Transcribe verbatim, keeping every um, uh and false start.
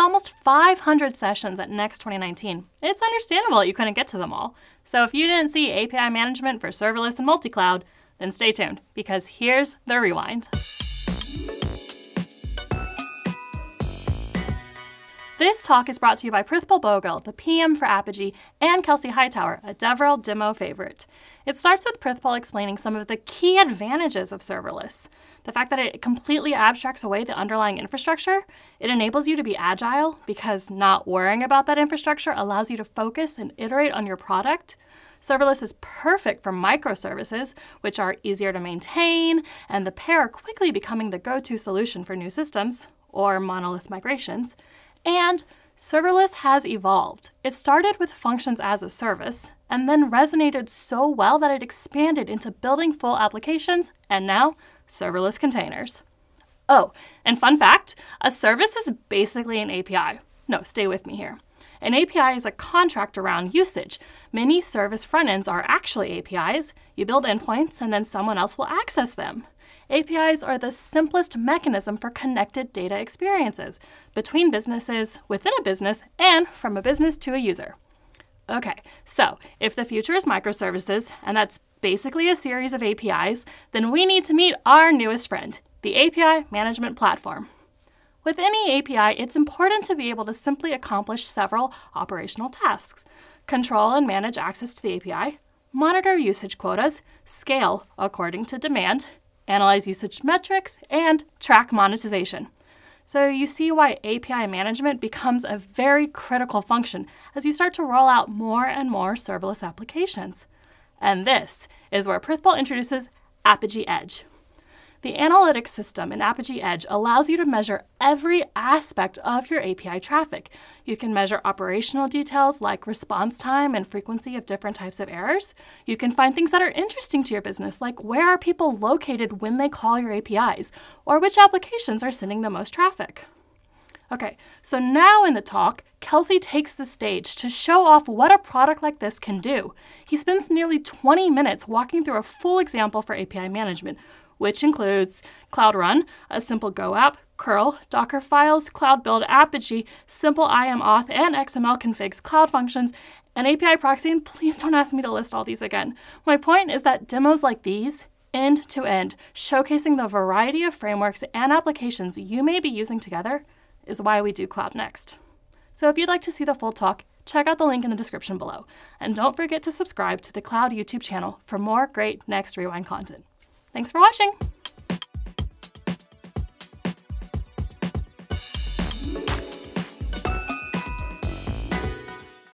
With almost five hundred sessions at Next twenty nineteen, it's understandable that you couldn't get to them all. So if you didn't see A P I Management for Serverless and Multi-Cloud, then stay tuned, because here's the rewind. This talk is brought to you by Prithpal Bhogill, the P M for Apigee, and Kelsey Hightower, a DevRel demo favorite. It starts with Prithpal explaining some of the key advantages of serverless. The fact that it completely abstracts away the underlying infrastructure, it enables you to be agile because not worrying about that infrastructure allows you to focus and iterate on your product. Serverless is perfect for microservices, which are easier to maintain, and the pair are quickly becoming the go-to solution for new systems, or monolith migrations. And serverless has evolved. It started with functions as a service and then resonated so well that it expanded into building full applications and now serverless containers. Oh, and fun fact, a service is basically an A P I. No, stay with me here. An A P I is a contract around usage. Many service front-ends are actually A P Is. You build endpoints and then someone else will access them. A P Is are the simplest mechanism for connected data experiences between businesses, within a business, and from a business to a user. Okay, so if the future is microservices, and that's basically a series of A P Is, then we need to meet our newest friend, the A P I Management Platform. With any A P I, it's important to be able to simply accomplish several operational tasks: control and manage access to the A P I, monitor usage quotas, scale according to demand, analyze usage metrics, and track monetization. So you see why A P I management becomes a very critical function as you start to roll out more and more serverless applications. And this is where Prithpal introduces Apigee Edge. The analytics system in Apigee Edge allows you to measure every aspect of your A P I traffic. You can measure operational details like response time and frequency of different types of errors. You can find things that are interesting to your business, like where are people located when they call your A P Is, or which applications are sending the most traffic. Okay, so now in the talk, Kelsey takes the stage to show off what a product like this can do. He spends nearly twenty minutes walking through a full example for A P I management, which includes Cloud Run, a simple Go app, curl, Docker files, Cloud Build, Apigee, simple I A M auth and X M L configs, Cloud Functions, and A P I proxy, and please don't ask me to list all these again. My point is that demos like these, end to end, showcasing the variety of frameworks and applications you may be using together, is why we do Cloud Next. So if you'd like to see the full talk, check out the link in the description below. And don't forget to subscribe to the Cloud YouTube channel for more great Next Rewind content. Thanks for watching.